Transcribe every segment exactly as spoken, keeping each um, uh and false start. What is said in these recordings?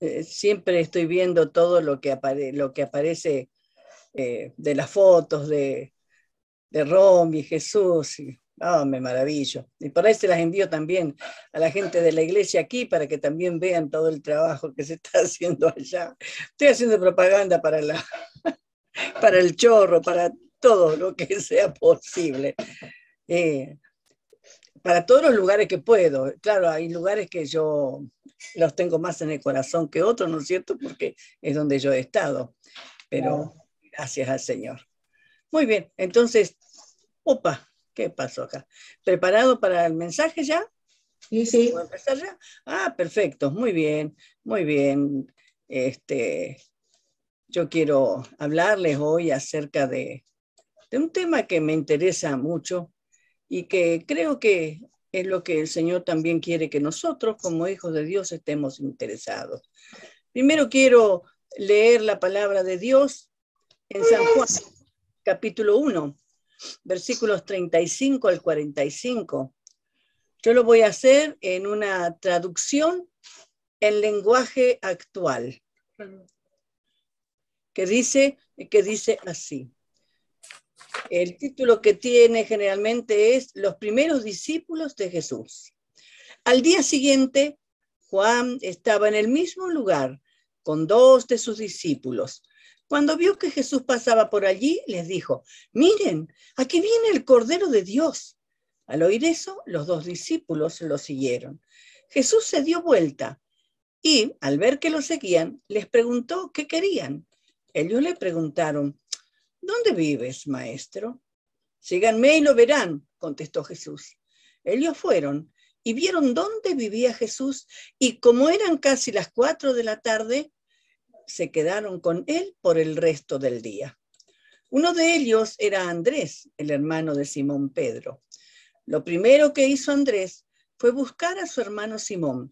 eh, siempre estoy viendo todo lo que, apare lo que aparece eh, de las fotos de, de Romy, Jesús, y, oh, me maravillo. Y por ahí se las envío también a la gente de la iglesia aquí para que también vean todo el trabajo que se está haciendo allá. Estoy haciendo propaganda para, la, para el chorro, para todo lo que sea posible. Eh, para todos los lugares que puedo. Claro, hay lugares que yo los tengo más en el corazón que otros, ¿no es cierto? Porque es donde yo he estado. Pero wow, gracias al Señor. Muy bien, entonces, opa, ¿qué pasó acá? ¿Preparado para el mensaje ya? Sí, sí. ¿Puedo empezar ya? Ah, perfecto, muy bien, muy bien. Este, yo quiero hablarles hoy acerca de, de un tema que me interesa mucho, y que creo que es lo que el Señor también quiere que nosotros, como hijos de Dios, estemos interesados. Primero quiero leer la palabra de Dios en San Juan, capítulo uno, versículos treinta y cinco al cuarenta y cinco. Yo lo voy a hacer en una traducción en lenguaje actual, que dice, que dice así. El título que tiene generalmente es Los primeros discípulos de Jesús. Al día siguiente, Juan estaba en el mismo lugar con dos de sus discípulos. Cuando vio que Jesús pasaba por allí, les dijo: miren, aquí viene el Cordero de Dios. Al oír eso, los dos discípulos lo siguieron. Jesús se dio vuelta y, al ver que lo seguían, les preguntó qué querían. Ellos le preguntaron: ¿dónde vives, maestro? Síganme y lo verán, contestó Jesús. Ellos fueron y vieron dónde vivía Jesús, y como eran casi las cuatro de la tarde, se quedaron con él por el resto del día. Uno de ellos era Andrés, el hermano de Simón Pedro. Lo primero que hizo Andrés fue buscar a su hermano Simón.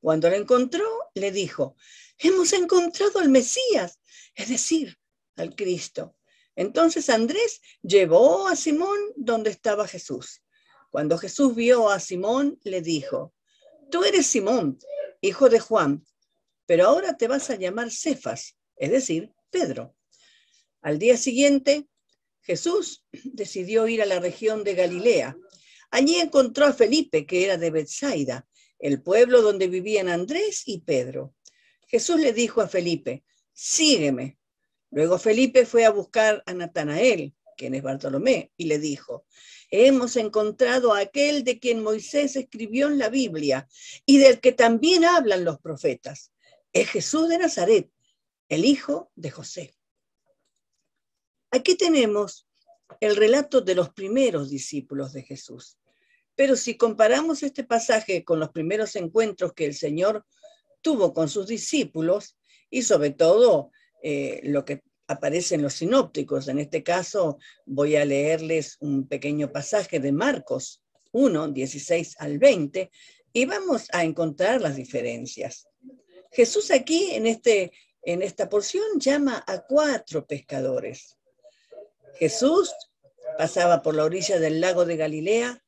Cuando lo encontró, le dijo: hemos encontrado al Mesías, es decir, al Cristo. Entonces Andrés llevó a Simón donde estaba Jesús. Cuando Jesús vio a Simón, le dijo: tú eres Simón, hijo de Juan, pero ahora te vas a llamar Cefas, es decir, Pedro. Al día siguiente, Jesús decidió ir a la región de Galilea. Allí encontró a Felipe, que era de Betsaida, el pueblo donde vivían Andrés y Pedro. Jesús le dijo a Felipe: sígueme. Luego Felipe fue a buscar a Natanael, quien es Bartolomé, y le dijo: hemos encontrado a aquel de quien Moisés escribió en la Biblia y del que también hablan los profetas. Es Jesús de Nazaret, el hijo de José. Aquí tenemos el relato de los primeros discípulos de Jesús. Pero si comparamos este pasaje con los primeros encuentros que el Señor tuvo con sus discípulos, y sobre todo Eh, lo que aparece en los sinópticos. En este caso voy a leerles un pequeño pasaje de Marcos uno, dieciséis al veinte, y vamos a encontrar las diferencias. Jesús aquí, en, este, en esta porción, llama a cuatro pescadores. Jesús pasaba por la orilla del lago de Galilea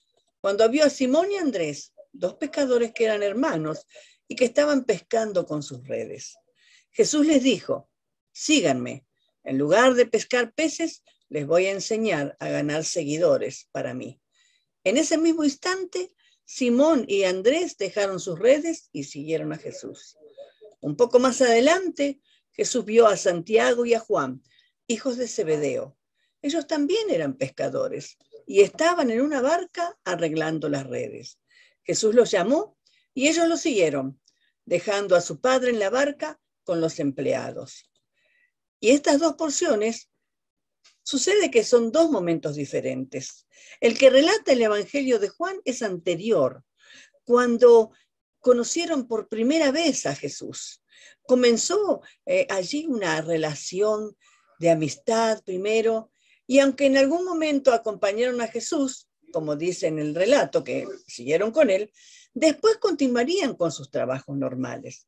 cuando vio a Simón y Andrés, dos pescadores que eran hermanos y que estaban pescando con sus redes. Jesús les dijo: síganme, en lugar de pescar peces, les voy a enseñar a ganar seguidores para mí. En ese mismo instante, Simón y Andrés dejaron sus redes y siguieron a Jesús. Un poco más adelante, Jesús vio a Santiago y a Juan, hijos de Zebedeo. Ellos también eran pescadores y estaban en una barca arreglando las redes. Jesús los llamó y ellos lo siguieron, dejando a su padre en la barca con los empleados. Y estas dos porciones, sucede que son dos momentos diferentes. El que relata el Evangelio de Juan es anterior, cuando conocieron por primera vez a Jesús. Comenzó eh, allí una relación de amistad primero, y aunque en algún momento acompañaron a Jesús, como dice en el relato, que siguieron con él, después continuarían con sus trabajos normales.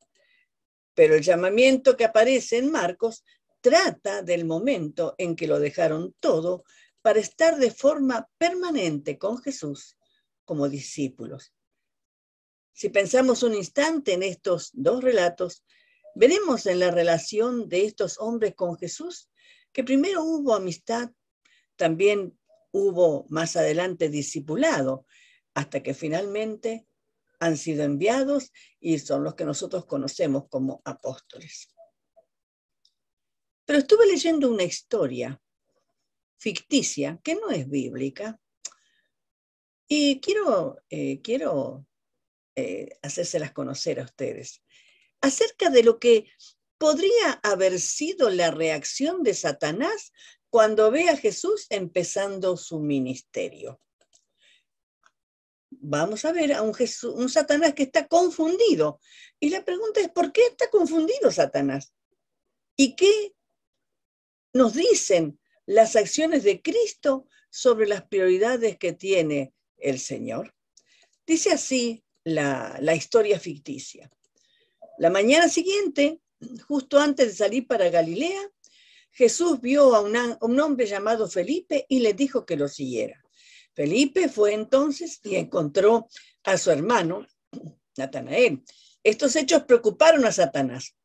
Pero el llamamiento que aparece en Marcos trata del momento en que lo dejaron todo para estar de forma permanente con Jesús como discípulos. Si pensamos un instante en estos dos relatos, Veremos en la relación de estos hombres con Jesús que primero hubo amistad, también hubo más adelante discipulado, hasta que finalmente han sido enviados y son los que nosotros conocemos como apóstoles. Pero estuve leyendo una historia ficticia, que no es bíblica, y quiero, eh, quiero eh, hacérselas conocer a ustedes, acerca de lo que podría haber sido la reacción de Satanás cuando ve a Jesús empezando su ministerio. Vamos a ver a un, Jesús, un Satanás que está confundido. Y la pregunta es, ¿por qué está confundido Satanás? ¿Y qué nos dicen las acciones de Cristo sobre las prioridades que tiene el Señor? Dice así la, la historia ficticia. La mañana siguiente, justo antes de salir para Galilea, Jesús vio a, una, a un hombre llamado Felipe y le dijo que lo siguiera. Felipe fue entonces y encontró a su hermano, Natanael. Estos hechos preocuparon a Satanás.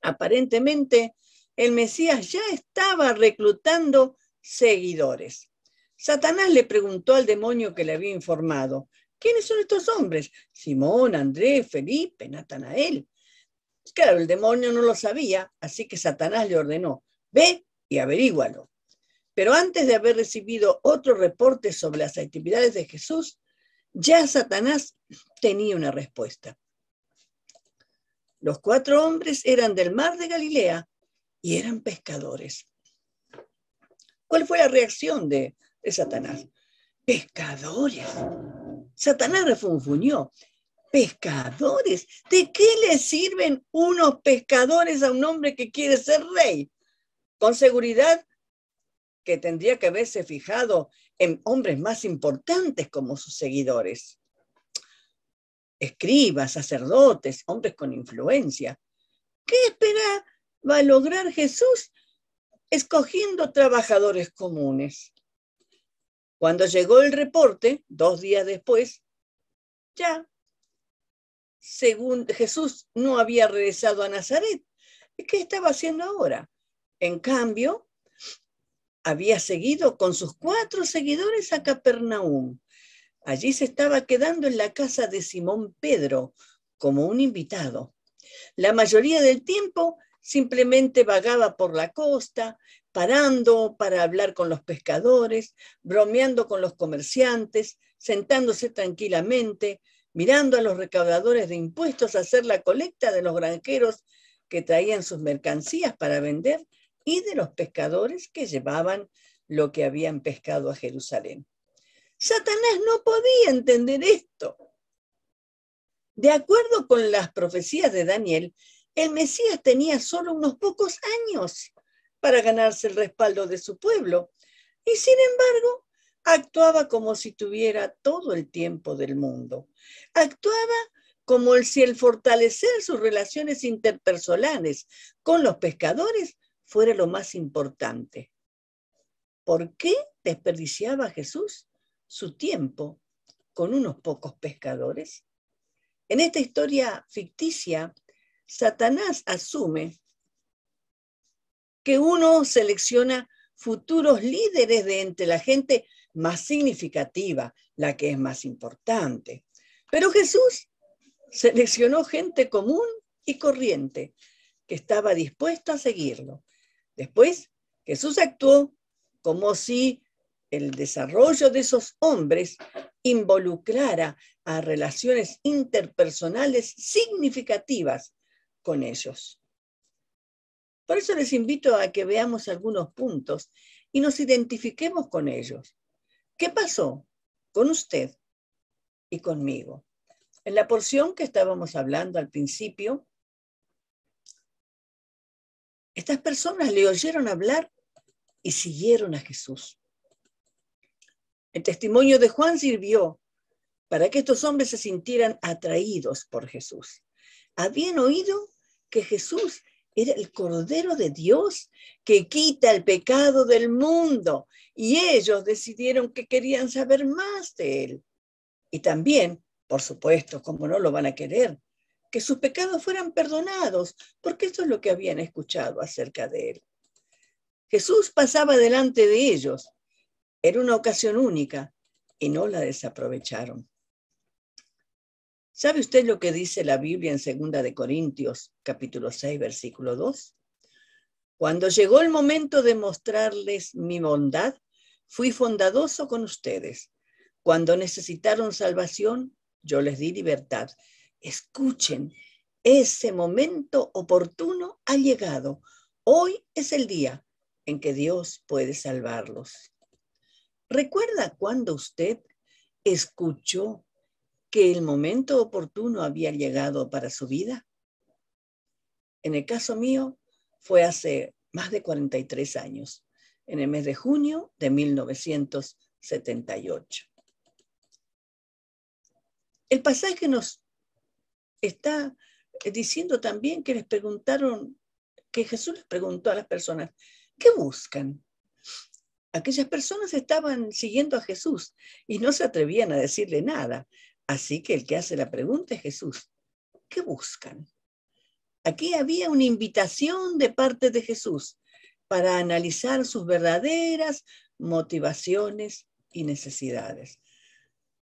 Aparentemente, el Mesías ya estaba reclutando seguidores. Satanás le preguntó al demonio que le había informado, ¿quiénes son estos hombres? Simón, Andrés, Felipe, Natanael. Claro, el demonio no lo sabía, así que Satanás le ordenó, ve y averígualo. Pero antes de haber recibido otro reporte sobre las actividades de Jesús, ya Satanás tenía una respuesta. Los cuatro hombres eran del mar de Galilea y eran pescadores. ¿Cuál fue la reacción de, de Satanás? Pescadores. Satanás refunfuñó. ¿Pescadores? ¿De qué le sirven unos pescadores a un hombre que quiere ser rey? Con seguridad que tendría que haberse fijado en hombres más importantes como sus seguidores. Escribas, sacerdotes, hombres con influencia. ¿Qué esperaba lograr Jesús escogiendo trabajadores comunes? Cuando llegó el reporte, dos días después, ya, según Jesús no había regresado a Nazaret. ¿Qué estaba haciendo ahora? En cambio, había seguido con sus cuatro seguidores a Capernaúm. Allí se estaba quedando en la casa de Simón Pedro, como un invitado. La mayoría del tiempo simplemente vagaba por la costa, parando para hablar con los pescadores, bromeando con los comerciantes, sentándose tranquilamente, mirando a los recaudadores de impuestos hacer la colecta de los granjeros que traían sus mercancías para vender y de los pescadores que llevaban lo que habían pescado a Jerusalén. Satanás no podía entender esto. De acuerdo con las profecías de Daniel, el Mesías tenía solo unos pocos años para ganarse el respaldo de su pueblo, y sin embargo, actuaba como si tuviera todo el tiempo del mundo. Actuaba como si el fortalecer sus relaciones interpersonales con los pescadores fuera lo más importante. ¿Por qué desperdiciaba Jesús su tiempo con unos pocos pescadores? En esta historia ficticia, Satanás asume que uno selecciona futuros líderes de entre la gente más significativa, la que es más importante. Pero Jesús seleccionó gente común y corriente que estaba dispuesta a seguirlo. Después, Jesús actuó como si el desarrollo de esos hombres involucrara a relaciones interpersonales significativas con ellos. Por eso les invito a que veamos algunos puntos y nos identifiquemos con ellos. ¿Qué pasó con usted y conmigo? En la porción que estábamos hablando al principio, estas personas le oyeron hablar y siguieron a Jesús. El testimonio de Juan sirvió para que estos hombres se sintieran atraídos por Jesús. Habían oído que Jesús era el Cordero de Dios que quita el pecado del mundo. Y ellos decidieron que querían saber más de él. Y también, por supuesto, como no lo van a querer, que sus pecados fueran perdonados, porque esto es lo que habían escuchado acerca de él. Jesús pasaba delante de ellos. Era una ocasión única y no la desaprovecharon. ¿Sabe usted lo que dice la Biblia en segunda de Corintios, capítulo seis, versículo dos? Cuando llegó el momento de mostrarles mi bondad, fui bondadoso con ustedes. Cuando necesitaron salvación, yo les di libertad. Escuchen, ese momento oportuno ha llegado. Hoy es el día en que Dios puede salvarlos. ¿Recuerda cuando usted escuchó que el momento oportuno había llegado para su vida? En el caso mío, fue hace más de cuarenta y tres años, en el mes de junio de mil novecientos setenta y ocho. El pasaje nos está diciendo también que les preguntaron, que Jesús les preguntó a las personas, ¿qué buscan? Aquellas personas estaban siguiendo a Jesús y no se atrevían a decirle nada. Así que el que hace la pregunta es Jesús. ¿Qué buscan? Aquí había una invitación de parte de Jesús para analizar sus verdaderas motivaciones y necesidades.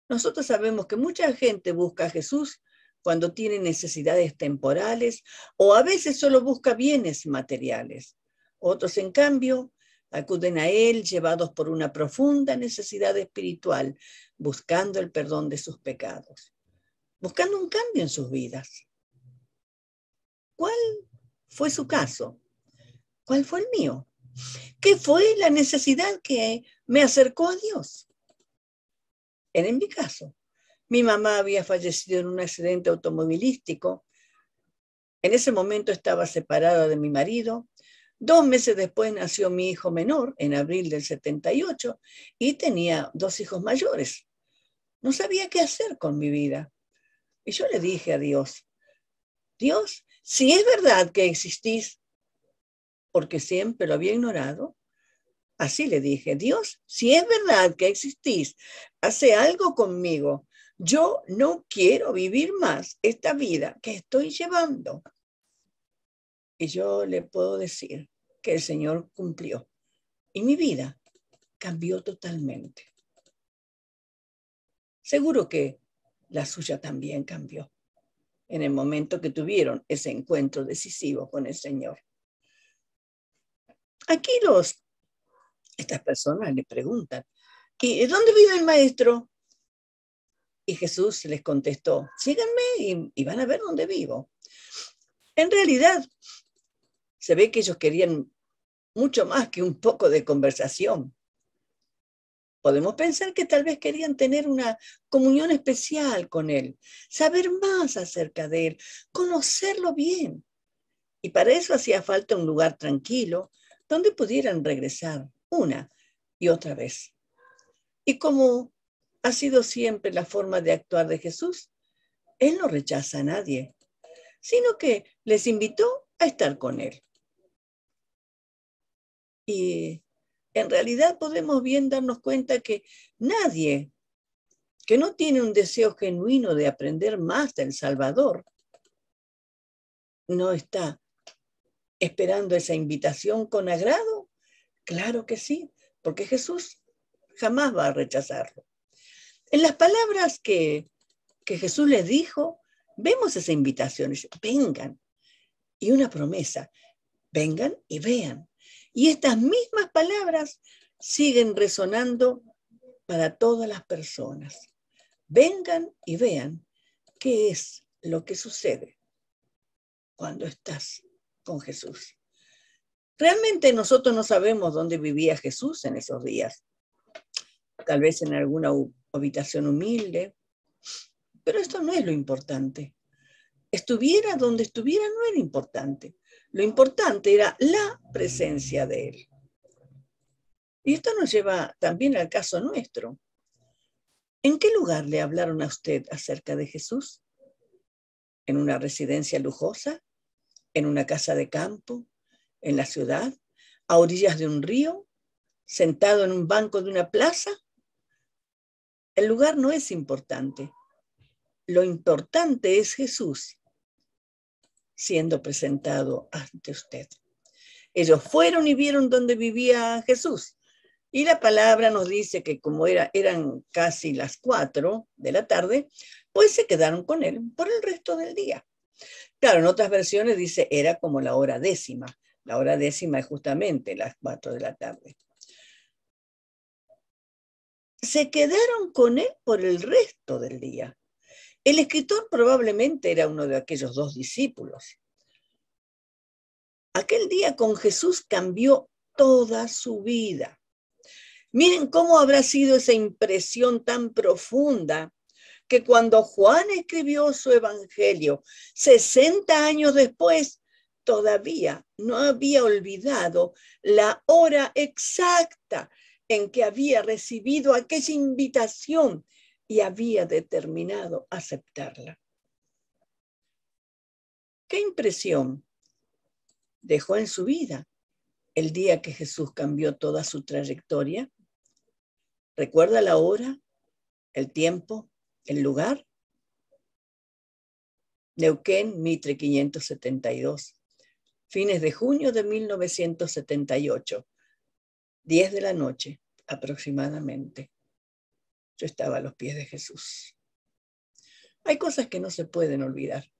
Nosotros sabemos que mucha gente busca a Jesús cuando tiene necesidades temporales o a veces solo busca bienes materiales. Otros, en cambio, acuden a él llevados por una profunda necesidad espiritual, buscando el perdón de sus pecados, buscando un cambio en sus vidas. ¿Cuál fue su caso? ¿Cuál fue el mío? ¿Qué fue la necesidad que me acercó a Dios? En mi caso, mi mamá había fallecido en un accidente automovilístico. En ese momento estaba separada de mi marido. Dos meses después nació mi hijo menor, en abril del setenta y ocho, y tenía dos hijos mayores. No sabía qué hacer con mi vida. Y yo le dije a Dios, Dios, si es verdad que existís, porque siempre lo había ignorado, así le dije, Dios, si es verdad que existís, hace algo conmigo. Yo no quiero vivir más esta vida que estoy llevando. Y yo le puedo decir que el Señor cumplió. Y mi vida cambió totalmente. Seguro que la suya también cambió en el momento que tuvieron ese encuentro decisivo con el Señor. Aquí los, estas personas le preguntan, ¿y dónde vive el maestro? Y Jesús les contestó, síganme y, y van a ver dónde vivo. En realidad, se ve que ellos querían mucho más que un poco de conversación. Podemos pensar que tal vez querían tener una comunión especial con él, saber más acerca de él, conocerlo bien. Y para eso hacía falta un lugar tranquilo donde pudieran regresar una y otra vez. Y como ha sido siempre la forma de actuar de Jesús, él no rechaza a nadie, sino que les invitó a estar con él. Y en realidad podemos bien darnos cuenta que nadie que no tiene un deseo genuino de aprender más del Salvador no está esperando esa invitación con agrado. Claro que sí, porque Jesús jamás va a rechazarlo. En las palabras que, que Jesús les dijo, vemos esas invitaciones, vengan, y una promesa, vengan y vean. Y estas mismas palabras siguen resonando para todas las personas. Vengan y vean qué es lo que sucede cuando estás con Jesús. Realmente nosotros no sabemos dónde vivía Jesús en esos días. Tal vez en alguna habitación humilde, pero esto no es lo importante. Estuviera donde estuviera no era importante. Lo importante era la presencia de él. Y esto nos lleva también al caso nuestro. ¿En qué lugar le hablaron a usted acerca de Jesús? ¿En una residencia lujosa? ¿En una casa de campo? ¿En la ciudad? ¿A orillas de un río? ¿Sentado en un banco de una plaza? El lugar no es importante. Lo importante es Jesús siendo presentado ante usted. Ellos fueron y vieron donde vivía Jesús. Y la palabra nos dice que como era, eran casi las cuatro de la tarde, pues se quedaron con él por el resto del día. Claro, en otras versiones dice era como la hora décima. La hora décima es justamente las cuatro de la tarde. Se quedaron con él por el resto del día. El escritor probablemente era uno de aquellos dos discípulos. Aquel día con Jesús cambió toda su vida. Miren cómo habrá sido esa impresión tan profunda que cuando Juan escribió su evangelio, sesenta años después, todavía no había olvidado la hora exacta en que había recibido aquella invitación y había determinado aceptarla. ¿Qué impresión dejó en su vida el día que Jesús cambió toda su trayectoria? ¿Recuerda la hora, el tiempo, el lugar? Neuquén, Mitre quinientos setenta y dos, fines de junio de mil novecientos setenta y ocho. diez de la noche, aproximadamente. Yo estaba a los pies de Jesús. Hay cosas que no se pueden olvidar,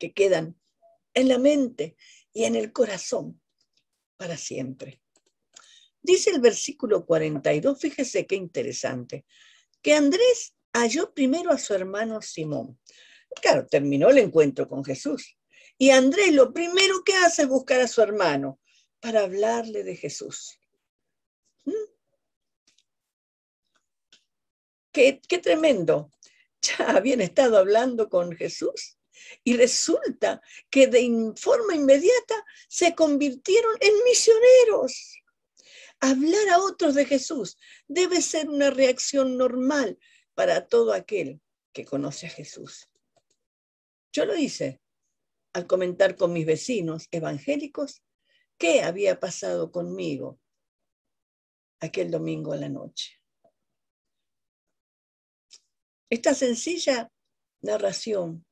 que quedan en la mente y en el corazón para siempre. Dice el versículo cuarenta y dos, fíjese qué interesante, que Andrés halló primero a su hermano Simón. Claro, terminó el encuentro con Jesús. Y Andrés lo primero que hace es buscar a su hermano, para hablarle de Jesús. ¿Mm? Qué, qué tremendo. Ya habían estado hablando con Jesús y resulta que de forma inmediata se convirtieron en misioneros. Hablar a otros de Jesús debe ser una reacción normal para todo aquel que conoce a Jesús. Yo lo hice al comentar con mis vecinos evangélicos ¿qué había pasado conmigo aquel domingo a la noche? Esta sencilla narración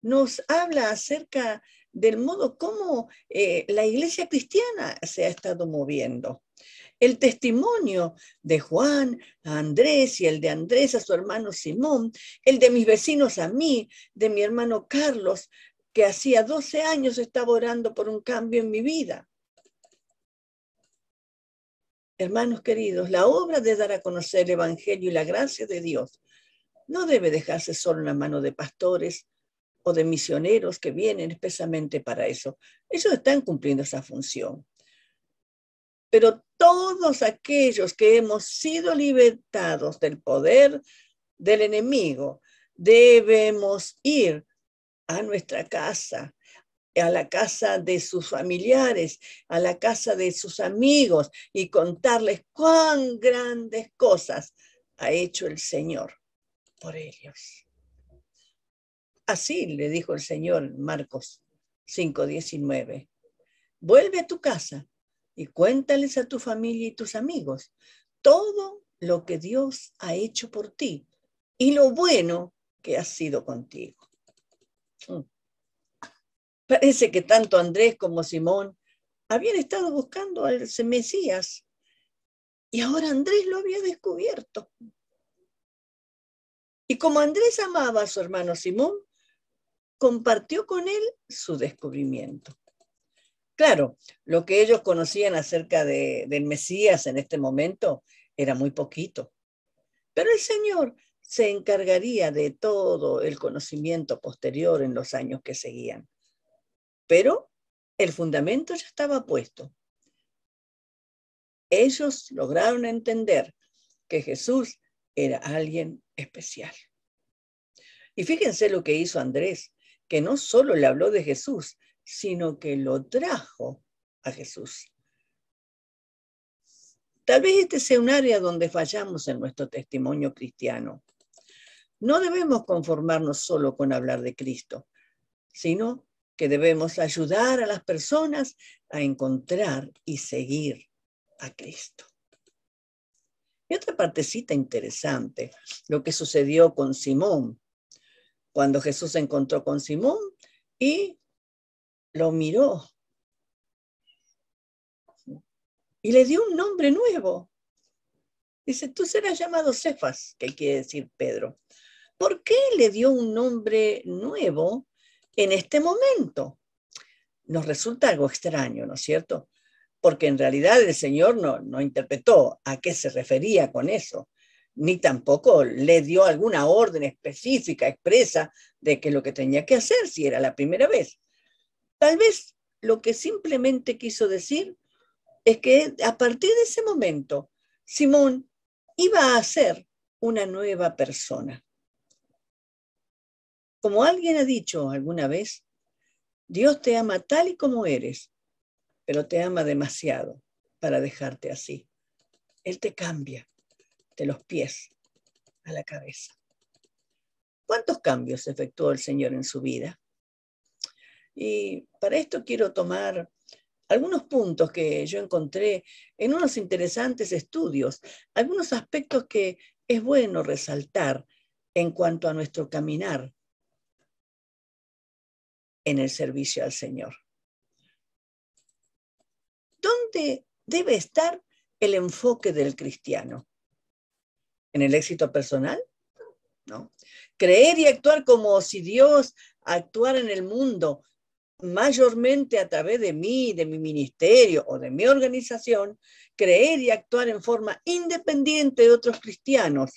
nos habla acerca del modo como eh, la iglesia cristiana se ha estado moviendo. El testimonio de Juan a Andrés y el de Andrés a su hermano Simón, el de mis vecinos a mí, de mi hermano Carlos, que hacía doce años estaba orando por un cambio en mi vida. Hermanos queridos, la obra de dar a conocer el evangelio y la gracia de Dios no debe dejarse solo en la mano de pastores o de misioneros que vienen expresamente para eso. Ellos están cumpliendo esa función. Pero todos aquellos que hemos sido libertados del poder del enemigo, debemos ir a nuestra casa, a la casa de sus familiares, a la casa de sus amigos y contarles cuán grandes cosas ha hecho el Señor por ellos. Así le dijo el Señor en Marcos cinco diecinueve, vuelve a tu casa y cuéntales a tu familia y tus amigos todo lo que Dios ha hecho por ti y lo bueno que ha sido contigo. Parece que tanto Andrés como Simón habían estado buscando al Mesías y ahora Andrés lo había descubierto. Y como Andrés amaba a su hermano Simón, compartió con él su descubrimiento. Claro, lo que ellos conocían acerca de, del Mesías en este momento era muy poquito, pero el Señor se encargaría de todo el conocimiento posterior en los años que seguían. Pero el fundamento ya estaba puesto. Ellos lograron entender que Jesús era alguien especial. Y fíjense lo que hizo Andrés, que no solo le habló de Jesús, sino que lo trajo a Jesús. Tal vez este sea un área donde fallamos en nuestro testimonio cristiano. No debemos conformarnos solo con hablar de Cristo, sino que debemos ayudar a las personas a encontrar y seguir a Cristo. Y otra partecita interesante, lo que sucedió con Simón. Cuando Jesús se encontró con Simón y lo miró. Y le dio un nombre nuevo. Dice, tú serás llamado Cefas, que quiere decir Pedro. ¿Por qué le dio un nombre nuevo en este momento? Nos resulta algo extraño, ¿no es cierto? Porque en realidad el Señor no, no interpretó a qué se refería con eso, ni tampoco le dio alguna orden específica, expresa, de qué es lo que tenía que hacer si era la primera vez. Tal vez lo que simplemente quiso decir es que a partir de ese momento, Simón iba a ser una nueva persona. Como alguien ha dicho alguna vez, Dios te ama tal y como eres, pero te ama demasiado para dejarte así. Él te cambia de los pies a la cabeza. ¿Cuántos cambios efectuó el Señor en su vida? Y para esto quiero tomar algunos puntos que yo encontré en unos interesantes estudios, algunos aspectos que es bueno resaltar en cuanto a nuestro caminar en el servicio al Señor. ¿Dónde debe estar el enfoque del cristiano? ¿En el éxito personal? No. Creer y actuar como si Dios actuara en el mundo, mayormente a través de mí, de mi ministerio o de mi organización, creer y actuar en forma independiente de otros cristianos,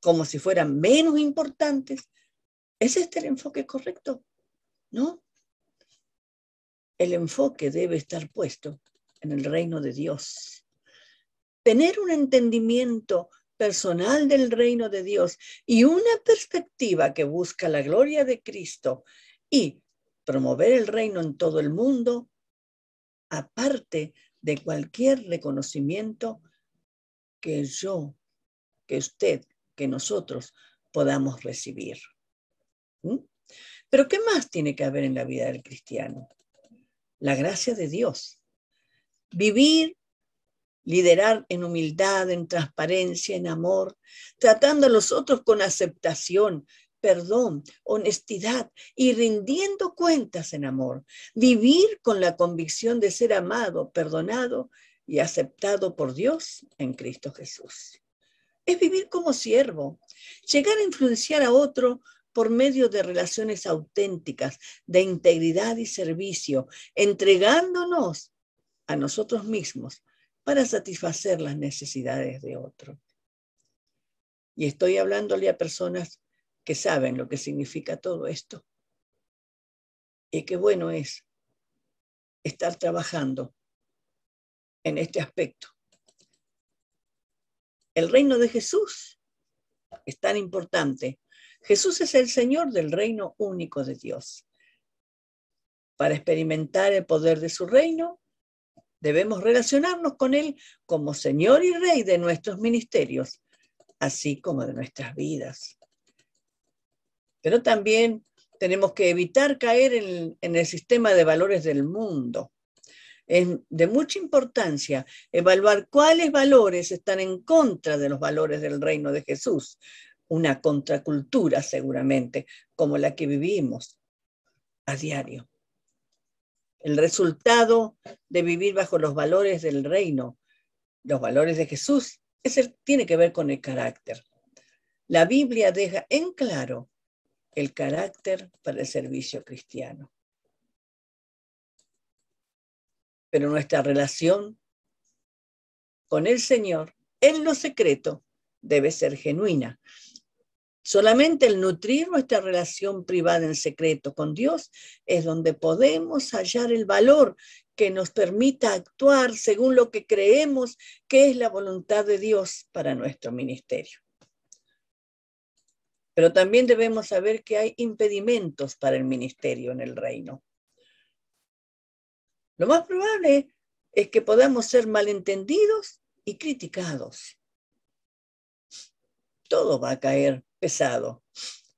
como si fueran menos importantes. ¿Es este el enfoque correcto? No. El enfoque debe estar puesto en el reino de Dios. Tener un entendimiento personal del reino de Dios y una perspectiva que busca la gloria de Cristo y promover el reino en todo el mundo, aparte de cualquier reconocimiento que yo, que usted, que nosotros podamos recibir. ¿Mm? Pero ¿qué más tiene que haber en la vida del cristiano? La gracia de Dios. Vivir, liderar en humildad, en transparencia, en amor, tratando a los otros con aceptación, perdón, honestidad y rindiendo cuentas en amor. Vivir con la convicción de ser amado, perdonado y aceptado por Dios en Cristo Jesús. Es vivir como siervo, llegar a influenciar a otro por medio de relaciones auténticas, de integridad y servicio, entregándonos a nosotros mismos para satisfacer las necesidades de otro. Y estoy hablándole a personas que saben lo que significa todo esto. Y qué bueno es estar trabajando en este aspecto. El reino de Jesús es tan importante. Jesús es el Señor del reino único de Dios. Para experimentar el poder de su reino, debemos relacionarnos con Él como Señor y Rey de nuestros ministerios, así como de nuestras vidas. Pero también tenemos que evitar caer en, en el sistema de valores del mundo. Es de mucha importancia evaluar cuáles valores están en contra de los valores del reino de Jesús. Una contracultura seguramente, como la que vivimos a diario. El resultado de vivir bajo los valores del reino, los valores de Jesús, es el, tiene que ver con el carácter. La Biblia deja en claro el carácter para el servicio cristiano. Pero nuestra relación con el Señor, en lo secreto, debe ser genuina. Solamente el nutrir nuestra relación privada en secreto con Dios es donde podemos hallar el valor que nos permita actuar según lo que creemos que es la voluntad de Dios para nuestro ministerio. Pero también debemos saber que hay impedimentos para el ministerio en el reino. Lo más probable es que podamos ser malentendidos y criticados. Todo va a caer pesado.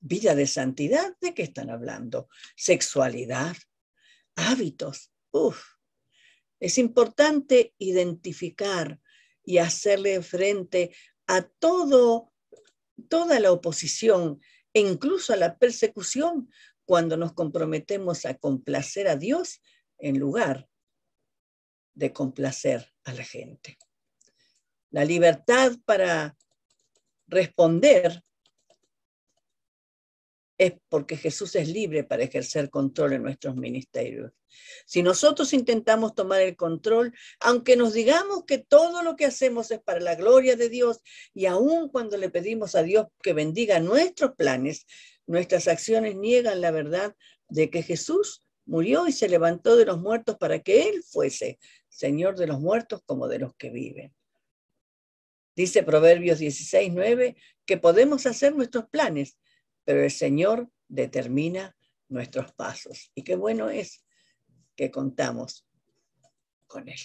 Vida de santidad, ¿de qué están hablando? Sexualidad, hábitos. Uf. Es importante identificar y hacerle frente a todo, toda la oposición e incluso a la persecución cuando nos comprometemos a complacer a Dios en lugar de complacer a la gente. La libertad para responder es porque Jesús es libre para ejercer control en nuestros ministerios. Si nosotros intentamos tomar el control, aunque nos digamos que todo lo que hacemos es para la gloria de Dios, y aun cuando le pedimos a Dios que bendiga nuestros planes, nuestras acciones niegan la verdad de que Jesús murió y se levantó de los muertos para que Él fuese Señor de los muertos como de los que viven. Dice Proverbios dieciséis nueve que podemos hacer nuestros planes, pero el Señor determina nuestros pasos. Y qué bueno es que contamos con Él.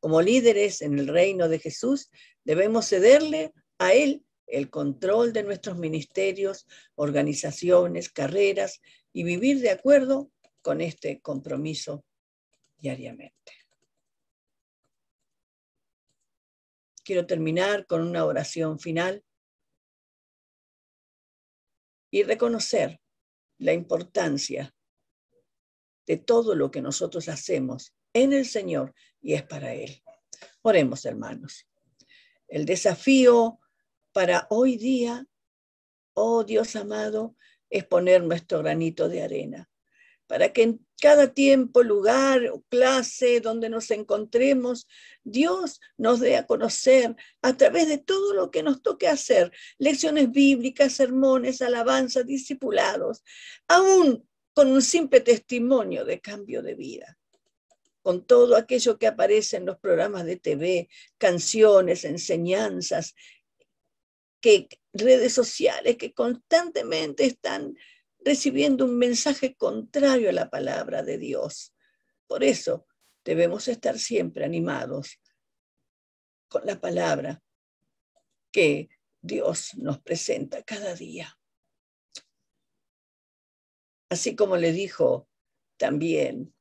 Como líderes en el reino de Jesús, debemos cederle a Él el control de nuestros ministerios, organizaciones, carreras, y vivir de acuerdo con este compromiso diariamente. Quiero terminar con una oración final y reconocer la importancia de todo lo que nosotros hacemos en el Señor y es para Él. Oremos, hermanos. El desafío para hoy día, oh Dios amado, es poner nuestro granito de arena, para que en cada tiempo, lugar o clase donde nos encontremos, Dios nos dé a conocer a través de todo lo que nos toque hacer, lecciones bíblicas, sermones, alabanzas, discipulados, aún con un simple testimonio de cambio de vida, con todo aquello que aparece en los programas de T V, canciones, enseñanzas, que redes sociales que constantemente están recibiendo un mensaje contrario a la palabra de Dios. Por eso debemos estar siempre animados con la palabra que Dios nos presenta cada día. Así como le dijo también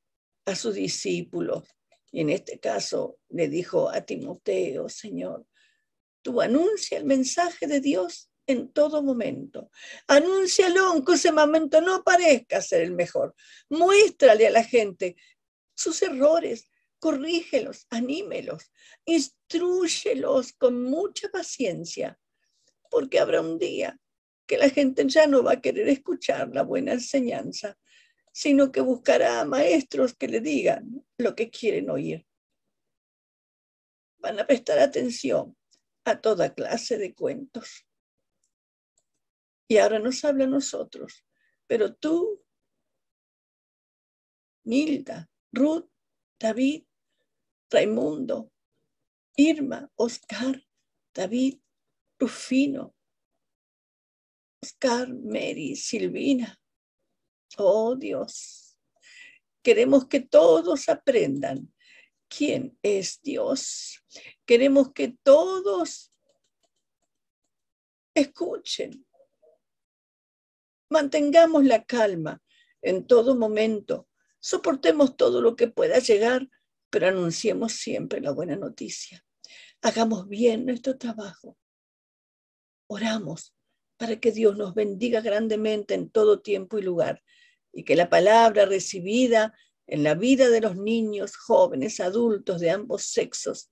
a sus discípulos, y en este caso le dijo a Timoteo, Señor, tú anuncia el mensaje de Dios en todo momento. Anúncialo, aunque ese momento no parezca ser el mejor. Muéstrale a la gente sus errores, corrígelos, anímelos, instrúyelos con mucha paciencia, porque habrá un día que la gente ya no va a querer escuchar la buena enseñanza, sino que buscará a maestros que le digan lo que quieren oír. Van a prestar atención a toda clase de cuentos. Y ahora nos habla a nosotros, pero tú, Nilda, Ruth, David, Raimundo, Irma, Oscar, David, Rufino, Oscar, Mary, Silvina, oh Dios, queremos que todos aprendan quién es Dios. Queremos que todos escuchen. Mantengamos la calma en todo momento. Soportemos todo lo que pueda llegar, pero anunciemos siempre la buena noticia. Hagamos bien nuestro trabajo. Oramos para que Dios nos bendiga grandemente en todo tiempo y lugar, y que la palabra recibida en la vida de los niños, jóvenes, adultos de ambos sexos,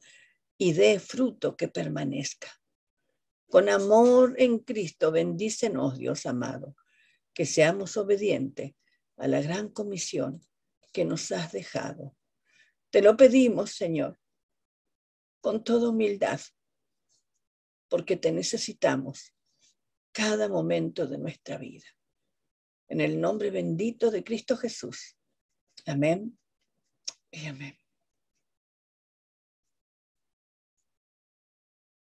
y dé fruto que permanezca. Con amor en Cristo, bendícenos, Dios amado, que seamos obedientes a la gran comisión que nos has dejado. Te lo pedimos, Señor, con toda humildad, porque te necesitamos cada momento de nuestra vida. En el nombre bendito de Cristo Jesús. Amén y amén.